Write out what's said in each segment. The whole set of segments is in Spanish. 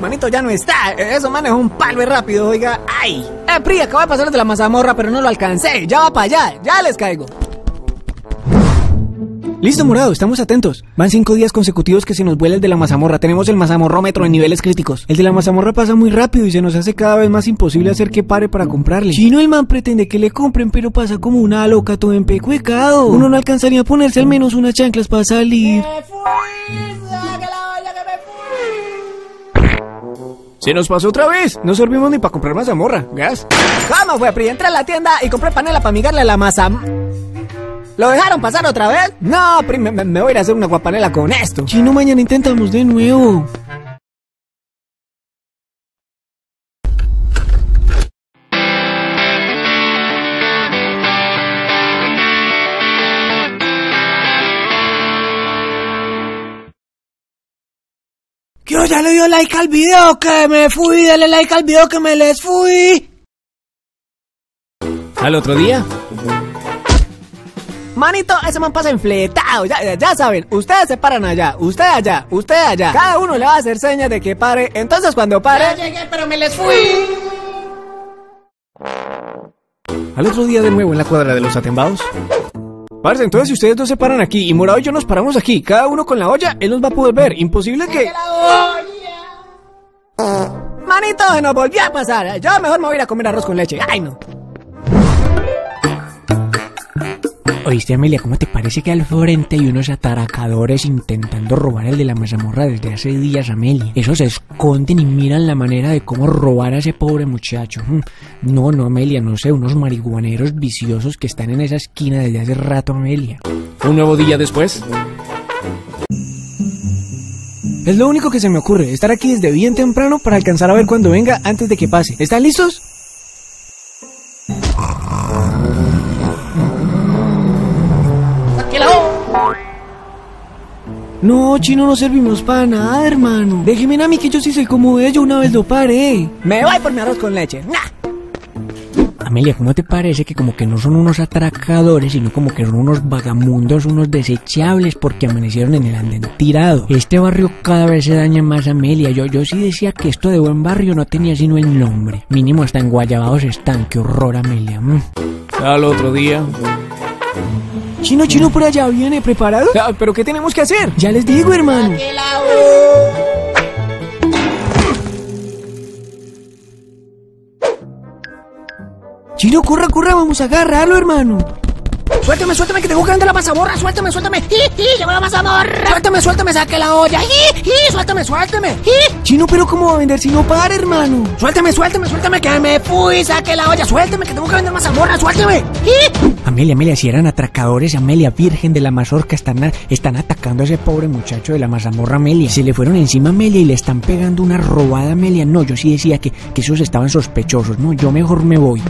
manito ya no está. Eso, mano, es un palo y rápido, oiga. ¡Ay! Pri, acabo de pasar de la mazamorra, pero no lo alcancé. Ya va para allá, ya les caigo. Listo, morado, estamos atentos. Van 5 días consecutivos que se nos vuela el de la mazamorra. Tenemos el mazamorrómetro en niveles críticos. El de la mazamorra pasa muy rápido y se nos hace cada vez más imposible hacer que pare para comprarle. Chino, el man pretende que le compren, pero pasa como una loca todo empecuecado. Uno no alcanzaría a ponerse al menos unas chanclas para salir. ¡Se nos pasó otra vez! No servimos ni para comprar mazamorra. ¿Gas? Vamos, güey, Pri, entré a la tienda y compré panela para migarle a la mazamorra. ¿Lo dejaron pasar otra vez? No, me voy a ir a hacer una guapanela con esto. Chino, mañana intentamos de nuevo. ¿Qué ya le dio like al video que me fui? Dale like al video que me les fui. ¿Al otro día? Manito, ese man pasa enfletado, ya saben, ustedes se paran allá, usted allá, usted allá. Cada uno le va a hacer señas de que pare, entonces cuando pare... Ya llegué, pero me les fui. Al otro día de nuevo en la cuadra de los atembados. Parce, entonces si ustedes no se paran aquí y Morado y yo nos paramos aquí, cada uno con la olla, él nos va a poder ver, imposible que... Manito, se nos volvió a pasar, yo mejor me voy a ir a comer arroz con leche, ay no. Oíste, Amelia, ¿cómo te parece que al frente hay unos atracadores intentando robar el de la mazamorra desde hace días, Amelia? Esos se esconden y miran la manera de cómo robar a ese pobre muchacho. No, no, Amelia, no sé, unos marihuaneros viciosos que están en esa esquina desde hace rato, Amelia. Un nuevo día después. Es lo único que se me ocurre, estar aquí desde bien temprano para alcanzar a ver cuando venga antes de que pase. ¿Están listos? No, Chino, no servimos para nada, hermano. Déjeme a mí que yo sí soy como ellos, una vez lo paré. Me voy por mi arroz con leche. Amelia, ¿cómo te parece que como que no son unos atracadores, sino como que son unos vagamundos, unos desechables, porque amanecieron en el andén tirado? Este barrio cada vez se daña más, Amelia. Yo sí decía que esto de buen barrio no tenía sino el nombre. Mínimo hasta enguayabados están, qué horror, Amelia. Al otro día... Chino, por allá viene, ¿preparado? Ah, ¿pero qué tenemos que hacer? Ya les digo, hermano. Chino, corra, vamos a agarrarlo, hermano. Suéltame, que tengo que andar la mazamorra, suéltame. Llevo la mazamorra. Suéltame, saque la olla. Suéltame. Chino, pero ¿cómo va a vender si no para, hermano? Suéltame, que me fui, saque la olla. Suéltame, que tengo que vender mazamorra, suéltame. Amelia, si eran atracadores, Amelia, virgen de la mazorca, están atacando a ese pobre muchacho de la mazamorra, Amelia. Se le fueron encima, Amelia, y le están pegando una robada, Amelia. No, yo sí decía que esos estaban sospechosos. No, yo mejor me voy.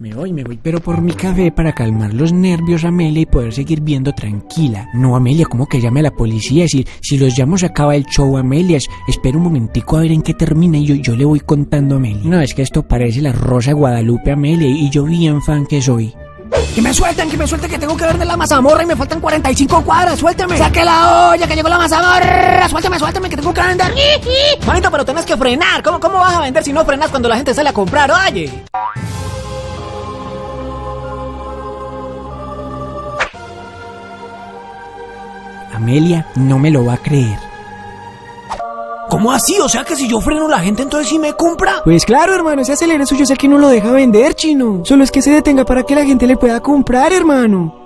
Me voy, pero por mi café para calmar los nervios, Amelia, y poder seguir viendo tranquila. No, Amelia, ¿cómo que llame a la policía? Si los llamo se acaba el show, Amelia. Espera un momentico a ver en qué termina y yo le voy contando a Amelia. No, es que esto parece la Rosa de Guadalupe, Amelia, y yo bien fan que soy. ¡Que me suelten, que tengo que ver de la mazamorra y me faltan 45 cuadras! ¡Suéltame! ¡Saque la olla, que llegó la mazamorra! ¡Suéltame, que tengo que vender! Manito, pero tenés que frenar. ¿Cómo vas a vender si no frenas cuando la gente sale a comprar? ¡Oye! Amelia no me lo va a creer. ¿Cómo así? O sea que si yo freno la gente entonces sí me compra. Pues claro, hermano, ese acelera suyo es el que no lo deja vender, Chino. Solo es que se detenga para que la gente le pueda comprar, hermano.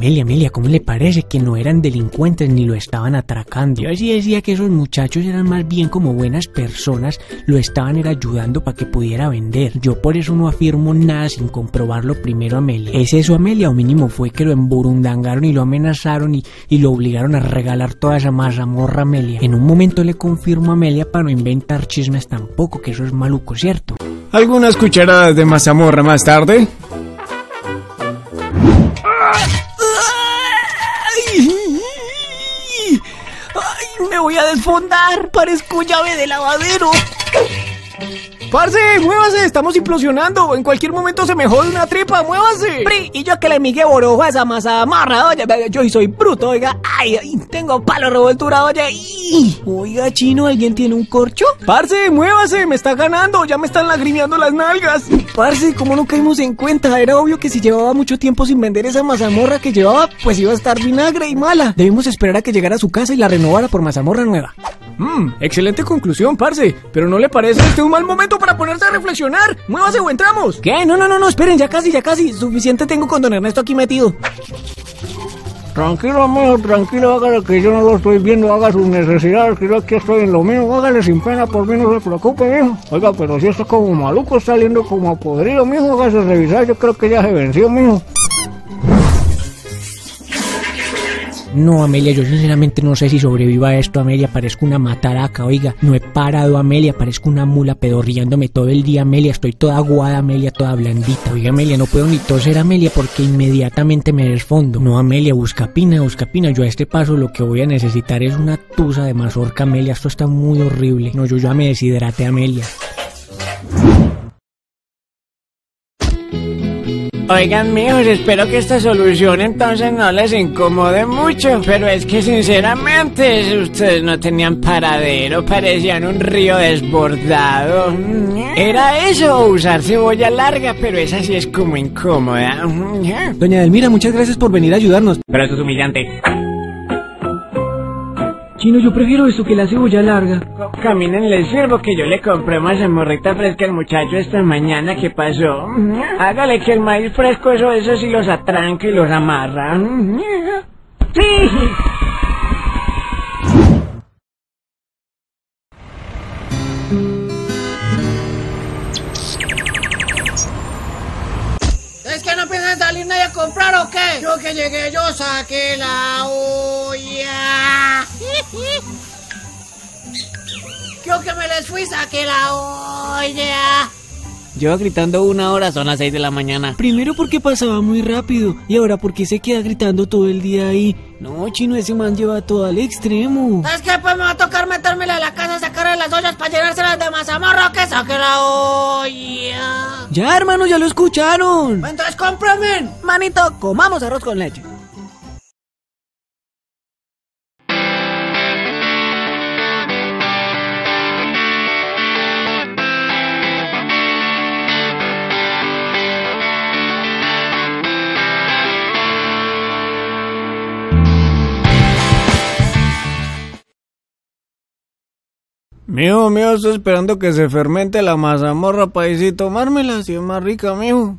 Amelia, ¿cómo le parece que no eran delincuentes ni lo estaban atracando? Yo sí decía que esos muchachos eran más bien como buenas personas, lo estaban era ayudando para que pudiera vender. Yo por eso no afirmo nada sin comprobarlo primero, Amelia. ¿Es eso, Amelia? O mínimo fue que lo emburundangaron y lo amenazaron y lo obligaron a regalar toda esa mazamorra, Amelia. En un momento le confirmo a Amelia para no inventar chismes tampoco, que eso es maluco, ¿cierto? ¿Algunas cucharadas de mazamorra más tarde? Voy a desfondar, parezco llave de lavadero. ¡Parce, muévase! ¡Estamos implosionando! ¡En cualquier momento se me jode una tripa! ¡Muévase! ¡Pri! Y yo que le migué boroja esa mazamarra, oye. Yo soy bruto, oiga. ¡Ay! Tengo palo revoltura, oye. ¡Ay! Oiga, chino, ¿alguien tiene un corcho? ¡Parce, muévase! ¡Me está ganando! ¡Ya me están lagrimeando las nalgas! ¡Parce, cómo no caímos en cuenta! Era obvio que si llevaba mucho tiempo sin vender esa mazamorra que llevaba, pues iba a estar vinagre y mala. Debimos esperar a que llegara a su casa y la renovara por mazamorra nueva. Excelente conclusión, parce. Pero ¿no le parece este un mal momento para ponerse a reflexionar? ¡Muévase o entramos! ¿Qué? No, esperen, ya casi. Suficiente tengo con don Ernesto aquí metido. Tranquilo, amor, tranquilo, hágale que yo no lo estoy viendo, haga sus necesidades, que yo aquí estoy en lo mío, hágale sin pena, por mí no se preocupe, mijo. Oiga, pero si esto es como maluco, está saliendo como a podrido, mijo, hágase revisar, yo creo que ya se venció, mijo. No, Amelia, yo sinceramente no sé si sobreviva a esto, Amelia, parezco una mataraca, oiga, no he parado, Amelia, parezco una mula pedorriándome todo el día, Amelia, estoy toda aguada, Amelia, toda blandita, oiga, Amelia, no puedo ni toser, Amelia, porque inmediatamente me desfondo. No, Amelia, busca pina, yo a este paso lo que voy a necesitar es una tusa de mazorca, Amelia, esto está muy horrible. No, yo ya me deshidraté, Amelia. Oigan, mijos, espero que esta solución entonces no les incomode mucho, pero es que sinceramente ustedes no tenían paradero, parecían un río desbordado. Era eso, usar cebolla larga, pero esa sí es como incómoda. Doña Delmira, muchas gracias por venir a ayudarnos. Pero esto es humillante. Chino, yo prefiero eso que la cebolla larga. Caminen, les sirvo que yo le compré mazamorrita fresca al muchacho esta mañana que pasó. Hágale que el maíz fresco, eso sí los atranca y los amarra. ¡Sí! ¿Es que no piensan salir nadie a comprar o qué? Yo que llegué, yo saqué la olla. Yo que me les fui, saqué la olla. Lleva gritando una hora, son las 6 de la mañana. Primero porque pasaba muy rápido y ahora porque se queda gritando todo el día ahí. No, Chino, ese man lleva todo al extremo. ¿Sabes qué? Pues me va a tocar metérmela a la casa, sacarle las ollas para llenárselas de mazamorra, que saque la olla. Ya, hermano, ya lo escucharon. Entonces cómprame. Manito, comamos arroz con leche. Mijo, estoy esperando que se fermente la mazamorra para ir y tomármela, si es más rica, mijo.